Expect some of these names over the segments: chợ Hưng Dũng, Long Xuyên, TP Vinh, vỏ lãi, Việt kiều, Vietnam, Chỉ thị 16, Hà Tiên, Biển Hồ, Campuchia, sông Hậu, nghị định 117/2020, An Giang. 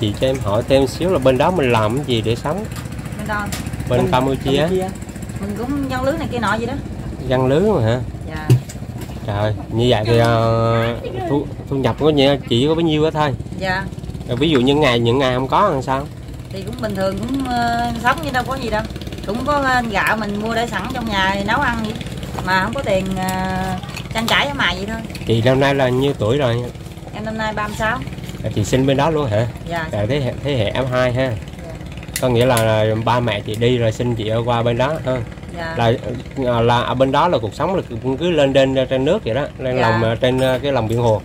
Chị cho em hỏi thêm xíu là bên đó mình làm cái gì để sống? Bên đó, bên Campuchia mình cũng giăng lưới này kia nọ gì đó. Giăng lưới mà hả? Dạ. Trời, như vậy thì thu nhập của chị có bao nhiêu đó thôi? Dạ. Ví dụ những ngày không có làm sao? Thì cũng bình thường, cũng sống như đâu có gì đâu. Cũng có gạo mình mua để sẵn trong nhà nấu ăn vậy. Mà không có tiền trang trải ở mài vậy thôi. Chị năm nay là nhiêu tuổi rồi? Em năm nay 36. Chị sinh bên đó luôn hả? Dạ. Thế hệ F2 ha. Dạ. Có nghĩa là ba mẹ chị đi rồi sinh chị qua bên đó ha. Dạ. Là ở bên đó là cuộc sống là cứ lên trên nước vậy đó, lên dạ. Lòng trên cái lòng biển hồ.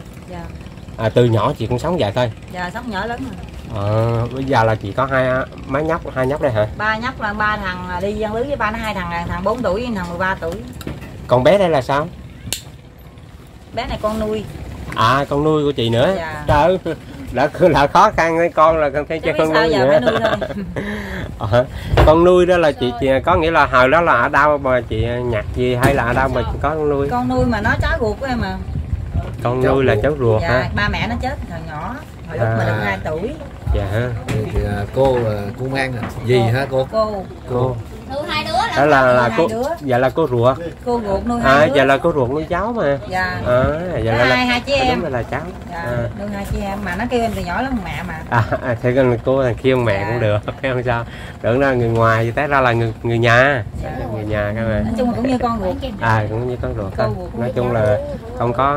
Dạ. Từ nhỏ chị cũng sống vậy thôi. Dạ, sống nhỏ lớn rồi. Bây giờ là chị có hai nhóc đây hả? Ba nhóc là ba thằng đi giăng lưới với ba nó hai thằng, thằng 4 tuổi với thằng 13 tuổi. Còn bé đây là sao? Bé này con nuôi. À, con nuôi của chị nữa. Dạ. Trời ơi, là khó khăn với con là cần phải cho con nuôi nữa. Nuôi con nuôi đó là chị có nghĩa là hồi đó là ở đâu mà chị nhặt gì hay là ở đâu mà chị có con nuôi? Con nuôi mà nó cháu ruột của em à. Con nuôi là cháu ruột dạ, hả? Ba mẹ nó chết hồi nhỏ, hồi lúc mà được 2 tuổi. Dạ. Thì cô là cô An à? Gì hả cô? Cô. Nuôi hai đứa. Đó là cô. Dạ là cô ruột. Cô ruột nuôi hai đứa. Dạ là cô ruột nuôi cháu mà. Dạ. Dạ là hai chị em. Đúng là cháu. Dạ. Nuôi hai chị em mà nó kêu em từ nhỏ lắm mẹ mà. Thế con cô thằng kia mẹ cũng được, không sao. Tưởng ra người ngoài thì té ra là người nhà. Dạ. Người nhà các bạn. Nói chung là cũng như con ruột. Cũng như con ruột. Nói chung là không có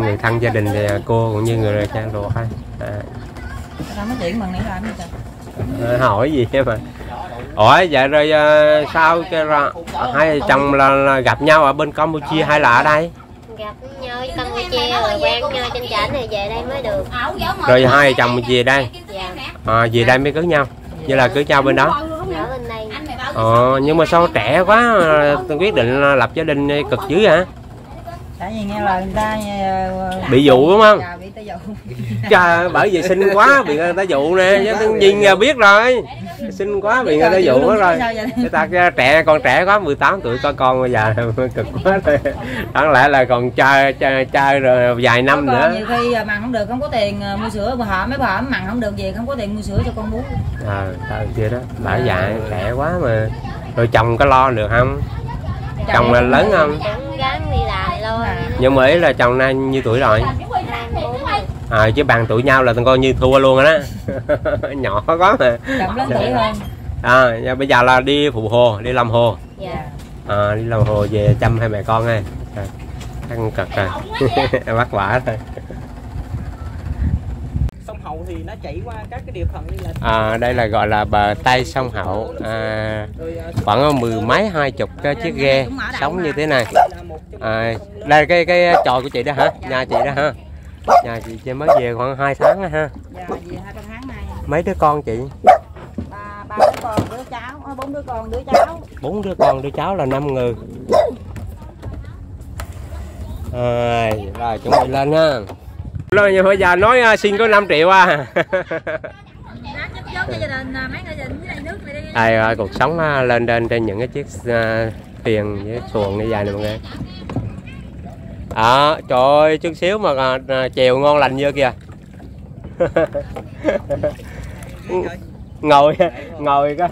người thân gia đình thì cô cũng như người cha ruột thôi. Sao nói chuyện bằng nãy làm gì trời? Hỏi gì em ạ? Ủa vậy rồi sao hai chồng là gặp nhau ở bên Campuchia hay là ở đây? Gặp nhau ở Campuchia rồi quen nhau trên trển thì về đây mới được. Rồi hai chồng về đây? Dạ. Về đây mới cưới nhau. Vậy là cưới nhau bên đó? Ở bên đây. Nhưng mà sao trẻ quá quyết định lập gia đình cực dữ hả? Tại vì nghe lời người ta bị dụ đúng không? Trời, bởi vì xinh quá bị người ta dụ nè, nhìn biết rồi. Xinh quá bị người ta dụ quá rồi. Người ta trẻ quá 18 tuổi có con bây giờ cực quá. Đáng lẽ là còn chơi rồi vài năm nữa. Nhiều khi mặn không được, không có tiền mua sữa mà họ mấy bà mặn không được gì, không có tiền mua sữa cho con bú. Kia đó, bởi vậy trẻ quá mà. Rồi chồng có lo được không? Chồng là lớn không? Nhưng mà ý là chồng nay nhiêu tuổi rồi? Chứ bằng tuổi nhau là thằng coi như thua luôn rồi đó. Nhỏ quá mà. Chồng lớn tuổi hơn. Bây giờ là đi phụ hồ, đi làm hồ. Dạ. Đi làm hồ về chăm hai mẹ con này. Ăn cực rồi. Vất vả thôi. Sông Hậu thì nó chảy qua các cái địa phận như là đây là gọi là bờ Tây sông Hậu. Khoảng 10 mấy 20 chiếc ghe sống như thế này. Đây cái trò của chị đó hả? Nhà chị đó hả? Nhà chị mới về khoảng 2 tháng đó ha. Dạ, về 2 tháng nay. Mấy đứa con chị? Ba đứa con, đứa cháu, 4 đứa con, đứa cháu. 4 đứa con, đứa cháu là 5 người. Rồi chuẩn bị lên ha. Bây giờ nói xin có 5 triệu à. Đây rồi, cuộc sống lên lên trên những cái chiếc thuyền với xuồng như vậy nè mọi người. Trời ơi, chút xíu mà chèo ngon lành như kìa. ngồi có.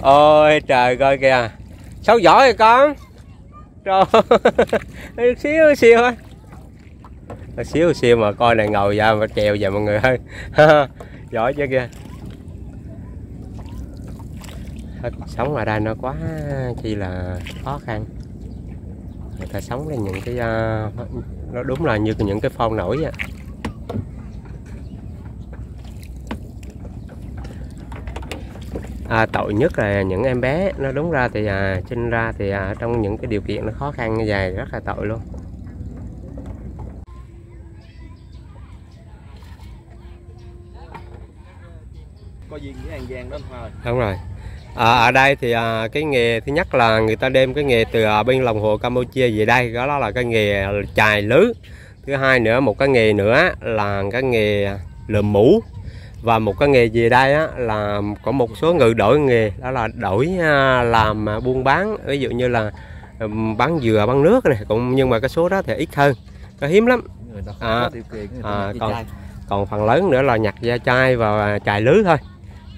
Ôi trời coi kìa. Sao giỏi rồi con. Trời ơi, xíu á. Xíu mà coi này ngồi ra mà chèo vậy mọi người ơi. Giỏi chứ kìa. Cuộc sống ở đây nó quá chi là khó khăn. Người ta sống lên những cái nó đúng là như những cái phao nổi vậy. Tội nhất là những em bé, nó đúng ra thì sinh ra thì trong những cái điều kiện nó khó khăn như vậy rất là tội luôn. Có duyên với An Giang đó thôi. Đúng rồi. Ở đây thì cái nghề thứ nhất là người ta đem cái nghề từ bên lòng hồ Campuchia về đây, đó là cái nghề chài lứ. Thứ hai nữa, một cái nghề nữa là cái nghề lượm mũ. Và một cái nghề về đây á, là có một số người đổi nghề, đó là đổi làm buôn bán. Ví dụ như là bán dừa bán nước này cũng, nhưng mà cái số đó thì ít hơn, nó hiếm lắm. Còn phần lớn nữa là nhặt ve chai và chài lưới thôi,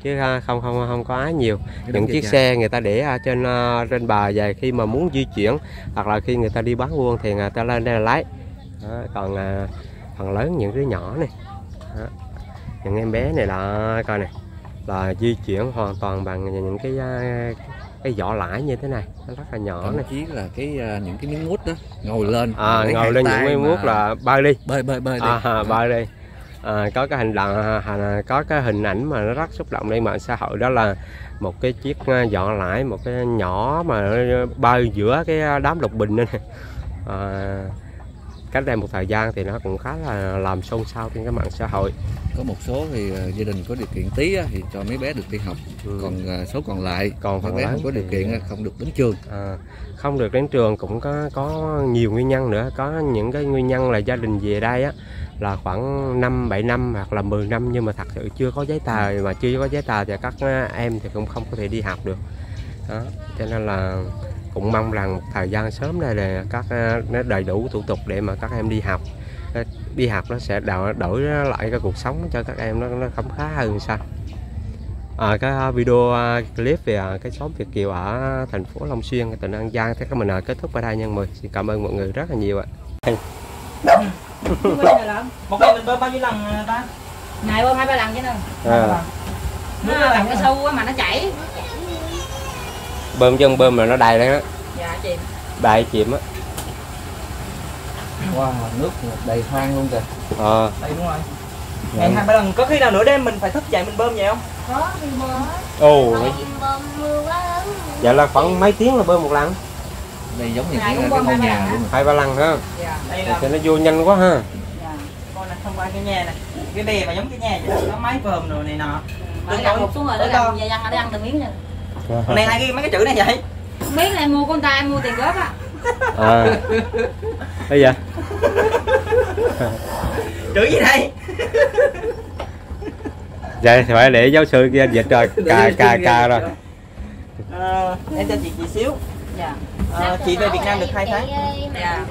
chứ không có nhiều. Những chiếc xe người ta để trên trên bờ về, khi mà muốn di chuyển hoặc là khi người ta đi bán buôn thì người ta lên đây là lấy. Còn phần lớn những cái nhỏ này, những em bé này là coi này, là di chuyển hoàn toàn bằng những cái vỏ lãi như thế này, nó rất là nhỏ này. Chí là những cái miếng mút đó ngồi lên, ngồi lên những miếng mút là bơi đi, bơi đi. Có cái hình ảnh mà nó rất xúc động lên mạng xã hội, đó là một cái chiếc vỏ lãi, một cái nhỏ mà bơi giữa cái đám lục bình này. Cách đây một thời gian thì nó cũng khá là làm xôn xao trên các mạng xã hội. Có một số thì gia đình có điều kiện tí thì cho mấy bé được đi học, còn số còn lại mấy bé không có điều kiện thì không được đến trường. Không được đến trường cũng có nhiều nguyên nhân nữa. Có những cái nguyên nhân là gia đình về đây á là khoảng 5-7 năm hoặc là 10 năm, nhưng mà thật sự chưa có giấy tờ, mà chưa có giấy tờ thì các em thì cũng không có thể đi học được. Đó, cho nên là cũng mong rằng một thời gian sớm đây là các nó đầy đủ thủ tục để mà các em đi học. Đi học nó sẽ đổi lại cái cuộc sống cho các em, nó khấm khá hơn sao. Cái video clip về cái xóm Việt Kiều ở thành phố Long Xuyên, tỉnh An Giang thì các mình kết thúc ở đây nha mọi người. Xin cảm ơn mọi người rất là nhiều ạ. Một ngày mình bơi bao nhiêu lần ta? Ngày bơi 2-3 lần chứ đâu. Nó làm cái sâu mà nó chảy. Bơm chân bơm mà nó đầy lên á. Dạ chìm. Đầy chìm á. Wow, nước đầy hoang luôn kìa. Đây đúng rồi. Ngày 2-3 lần, có khi nào nửa đêm mình phải thức dậy mình bơm vậy không? Có, mình bơm. Ồ. Bơm mưa quá lớn. Dạ là khoảng mấy tiếng là bơm một lần? Đây giống như cái ngôi nhà luôn. 2-3 lần ha. Dạ. Đây là nó vô nhanh quá ha. Dạ. Con này thông qua cái nhà này, cái bè mà giống cái nhà vậy, có máy bơm rồi này nọ. Tôi làm một xuống rồi nó làm về ăn từng miếng nè. Hôm nay ghi mấy cái chữ này vậy? Miếng này mua con tay mua tiền góp á. Bây giờ chữ gì đây? Dạ phải để giáo sư kia dịch rồi, ca rồi. Em cho chị xíu. Dạ. Chị về Việt Nam được 2 tháng. Dạ.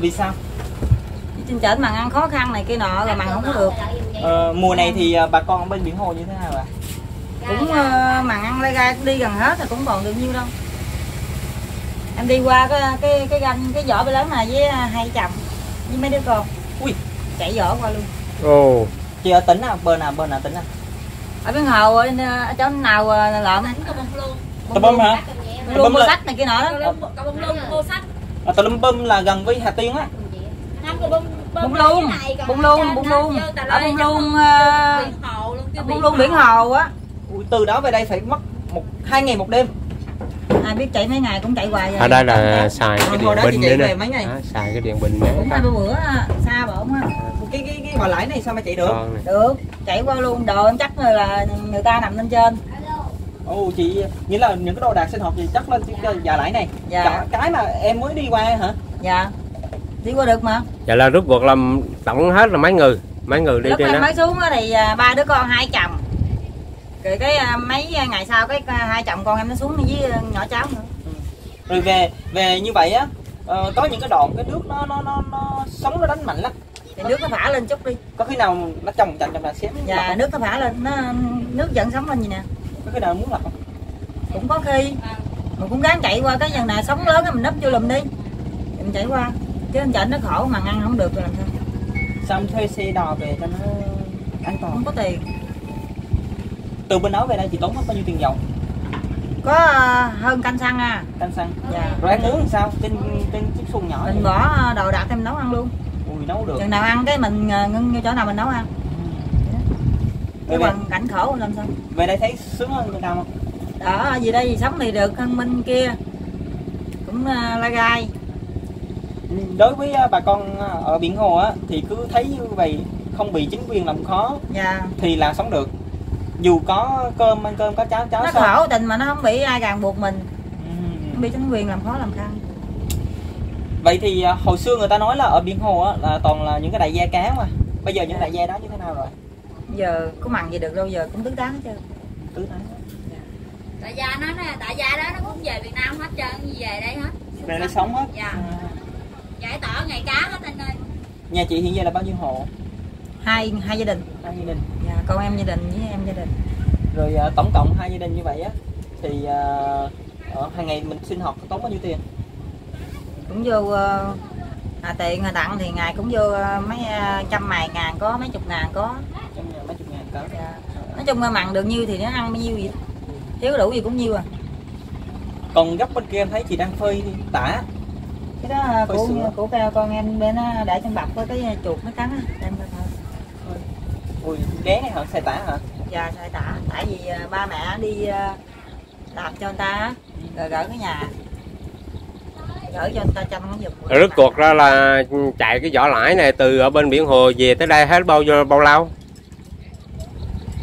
Vì sao? Trên trển mà ăn khó khăn này kia nọ rồi mà không có được. Mùa này thì bà con ở bên Biển Hồ như thế nào ạ? Cũng mà ăn lấy gai đi gần hết là cũng còn được nhiêu đâu. Em đi qua cái ganh cái vỏ bê lớn này với hai chồng với mấy đứa con. Ui, chạy vỏ qua luôn. Ồ. Chị ở tỉnh nào, bờ nào tỉnh nào? Ở Biển Hồ, ở chỗ nào lợm? Tao bơm hả? Bơm mô sách này kia nọ đó. Cậu bơm luôn mô sách. Tao bơm là gần với Hà Tiên á. Bông luôn. Ở Bông luôn Biển Hồ á. Từ đó về đây phải mất 1-2 ngày một đêm. Ai biết chạy mấy ngày cũng chạy hoài vậy. Ở đây là xài cái điện bình đấy nè. Xài cái điện bình đấy. Hai bữa xa bổng á. Cái bò lãi này sao mà chạy được? Được, chạy qua luôn. Đồ em chắc là người ta nằm lên trên. Ồ chị, nghĩa là những cái đồ đạc sinh hoạt gì chắc lên dạ lãi này. Dạ. Cái mà em mới đi qua hả? Dạ. Đi qua được mà. Dạ là rút cuộc làm tổng hết là mấy người đi trên đó. Mới xuống thì 3 đứa con 2 chồng. Rồi cái mấy ngày sau cái 2 chồng con em nó xuống với nhỏ cháu nữa. Rồi về như vậy á, có những cái đoạn cái nước nó sóng nó đánh mạnh lắm. Thì nước nó phả lên chút đi. Có khi nào nó chồng xém. Dạ nước nó phả lên, nó nước dẫn sóng lên gì nè. Có khi nào muốn lật không? Cũng có khi. Mình cũng gắng chạy qua cái dần nào sóng lớn á mình nấp vô lùm đi. Mình chạy qua. Chứ anh chảnh nó khổ mà ăn không được rồi làm sao? Xong thuê xe đò về cho nó an toàn. Không có tiền. Từ bên đó về đây chị tốn mất bao nhiêu tiền dầu? Có hơn canh xăng à. Canh xăng. Dạ. Rồi ăn nướng sao? Trên chiếc xuồng nhỏ. Mình bỏ đồ đạc thêm nấu ăn luôn. Ui nấu được. Chừng nào ăn cái mình ngưng vô chỗ nào mình nấu ăn. Nhưng mà cảnh khổ làm sao? Về đây thấy sướng hơn bên nào không? Đó gì đây gì sống thì được hơn bên kia. Cũng la gai. Đối với bà con ở Biển Hồ á thì cứ thấy như vậy, không bị chính quyền làm khó thì là sống được. Dù có cơm ăn cơm, có cháo nó khổ tình mà nó không bị ai ràng buộc mình, không bị chính quyền làm khó làm khăn. Vậy thì hồi xưa người ta nói là ở Biển Hồ á là toàn là những cái đại gia cá mà. Bây giờ những đại gia đó như thế nào rồi? Giờ có mặn gì được đâu, giờ cũng tứ tán hết trơn. Tứ tán. Đại gia nó cũng về Việt Nam hết trơn, về đây hết. Đây nó sống á. Dạ. Giải tỏa ngày cá hết anh ơi. Nhà chị hiện giờ là bao nhiêu hộ? Hai gia đình. Hai gia đình. Dạ, con em gia đình với em gia đình. Rồi tổng cộng hai gia đình như vậy á thì hàng ngày mình sinh hoạt tốn bao nhiêu tiền? Cũng vô tiền đặng thì ngày cũng vô mấy trăm mày ngàn có, mấy chục ngàn có. Trăm ngàn, mấy chục ngàn có. Dạ. Nói chung mặn được nhiêu thì nó ăn bao nhiêu vậy. Thiếu đủ gì cũng nhiêu à. Còn gấp bên kia em thấy chị đang phơi tả. Cái đó của con em bên nó để trong bọc với cái chuột nó cắn á, đem ra thôi. Ui, ghé hả? Xài tả hả? Dạ, xài tả. Tại vì ba mẹ đi làm cho người ta rồi gửi cái nhà. Gửi cho người ta chăm cái giùm. Rứt cuộc ra là chạy cái vỏ lãi này từ ở bên Biển Hồ về tới đây hết bao lâu?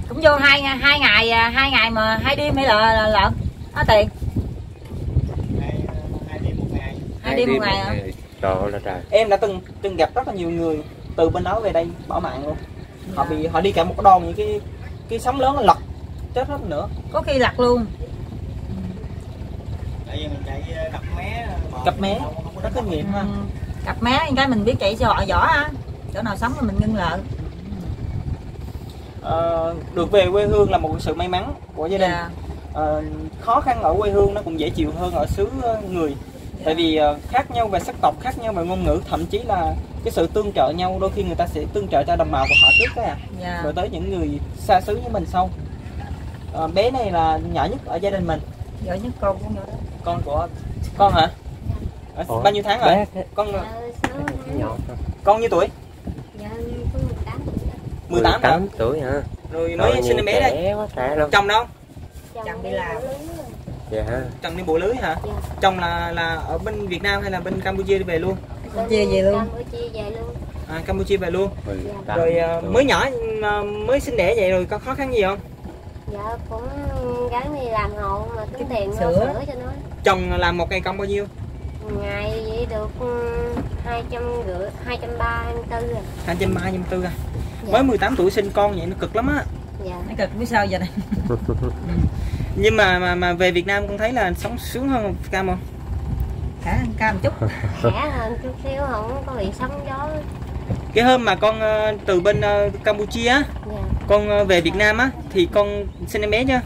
Cũng vô hai ngày mà hai đêm hay là lợn nó tiền. Hai đêm một ngày hả? Trời. Em đã từng gặp rất là nhiều người từ bên đó về đây bỏ mạng luôn. Dạ. Họ đi cả một đòn những cái sóng lớn nó lật chết hết nữa. Có khi lật luôn. Tại vì mình chạy cặp mé rất kinh nghiệm ha. Cặp mé cái mình biết chạy cho vỏ á. Chỗ nào sống thì mình ngưng lợn. Được về quê hương là một sự may mắn của gia đình. Dạ. Khó khăn ở quê hương nó cũng dễ chịu hơn ở xứ người. Dạ. Tại vì khác nhau về sắc tộc, khác nhau về ngôn ngữ, thậm chí là cái sự tương trợ nhau, đôi khi người ta sẽ tương trợ cho đồng bào của họ trước đó à. Dạ. Rồi tới những người xa xứ với mình sau. Bé này là nhỏ nhất ở gia đình mình. Nhỏ nhất con của nhỏ đó. Con của con hả? Dạ. Bao nhiêu tháng rồi? Bé. Con nhiêu tuổi? Dạ, 18 tuổi hả? Rồi mới sinh em bé đây. Chồng đâu? Chồng đi làm. Dạ. Chồng đi bộ lưới hả? Dạ. Chồng là ở bên Việt Nam hay là bên Campuchia đi về luôn? Campuchia về luôn. Campuchia về luôn. À, Campuchia về luôn. Dạ. Rồi mới nhỏ mới sinh đẻ vậy rồi có khó khăn gì không? Dạ cũng gắng đi làm hộ mà kiếm tiền sữa cho nó. Chồng làm một ngày công bao nhiêu? Ngày vậy được 250, 234 rồi. 234 à? Dạ. Mới 18 tuổi sinh con vậy nó cực lắm á. Dạ. Nó cực biết sao giờ đây. Nhưng mà về Việt Nam con thấy là sống sướng hơn Cam không? Khá hơn Cam chút. Khá hơn chút xíu, không có bị sóng gió. Cái hôm mà con từ bên Campuchia á, dạ, con về Việt Nam á thì con sinh em bé chưa?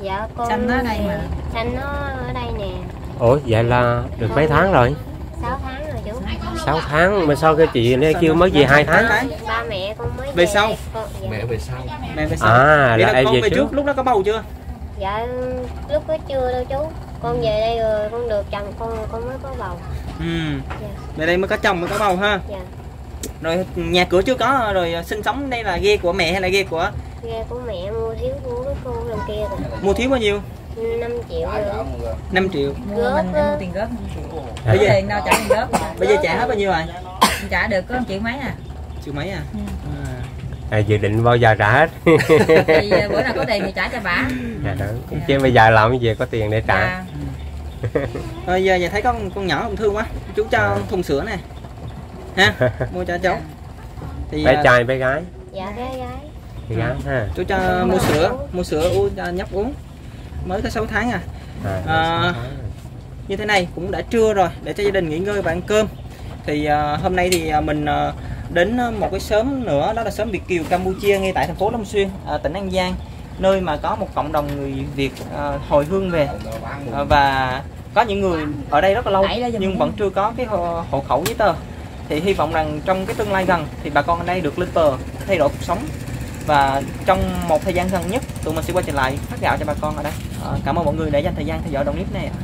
Dạ con sinh nó ở đây mà. Sinh nó ở đây nè. Ủa vậy là được mấy tháng rồi? 6 tháng rồi chú. 6 tháng mà sao cái chị này kêu mới về 2 tháng. Ba mẹ con mới về sau. Dạ. Mẹ về sau. Mẹ về sau. À là em về trước. Lúc đó có bầu chưa? Dạ lúc đó chưa đâu chú. Con về đây rồi con được chồng con mới có bầu. Ừ. Dạ. Về đây mới có chồng mới có bầu ha. Dạ. Rồi nhà cửa chưa có rồi sinh sống đây là ghe của mẹ hay là ghe của? Ghe của mẹ mua thiếu của cô bên kia rồi. Mua thiếu bao nhiêu? 5 triệu nữa. 5 triệu. Góp tiền góp 5 triệu. Bây giờ tiền đâu trả tiền góp. Bây giờ trả hết bao nhiêu rồi? Trả được có 1 triệu mấy à. Triệu mấy à? Ừ. À, dự định bao giờ trả hết. Thì bữa nào có tiền thì trả cho bả. Dạ đó. Dạ. Chứ bây giờ làm cái gì có tiền để trả. Dạ. Rồi giờ thấy con nhỏ cũng thương quá. Chú cho thùng sữa này. Ha, mua cho cháu. Thì bé trai bé gái? Dạ bé gái ha. Chú cho mua sữa uống cho nhóc uống. Mới có 6 tháng à. Như thế này cũng đã trưa rồi để cho gia đình nghỉ ngơi và ăn cơm. Thì hôm nay thì mình đến một cái xóm nữa, đó là xóm Việt kiều Campuchia ngay tại thành phố Long Xuyên, tỉnh An Giang, nơi mà có một cộng đồng người Việt hồi hương về và có những người ở đây rất là lâu nhưng vẫn chưa có cái hộ khẩu giấy tờ. Thì hy vọng rằng trong cái tương lai gần thì bà con ở đây được lên bờ thay đổi cuộc sống và trong một thời gian gần nhất tụi mình sẽ quay trở lại phát gạo cho bà con ở đây. Cảm ơn mọi người đã dành thời gian theo dõi đoạn clip này.